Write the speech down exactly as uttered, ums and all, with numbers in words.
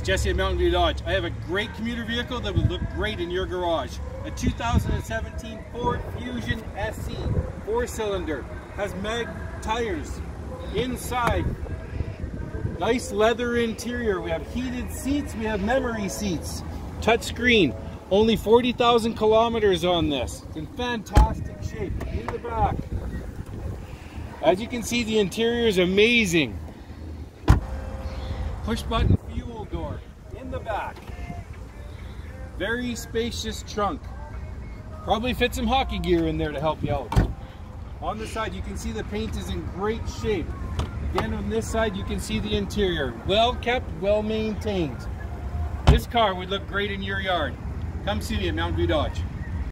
It's Jesse at Mountain View Dodge. I have a great commuter vehicle that would look great in your garage. A two thousand seventeen Ford Fusion S E four-cylinder. Has mag tires inside. Nice leather interior. We have heated seats. We have memory seats. Touch screen. Only forty thousand kilometers on this. It's in fantastic shape. In the back. As you can see, the interior is amazing. Push button fuel door in the back. Very spacious trunk. Probably fit some hockey gear in there to help you out. On the side, you can see the paint is in great shape. Again, on this side, you can see the interior. Well kept, well maintained. This car would look great in your yard. Come see me at Mountain View Dodge.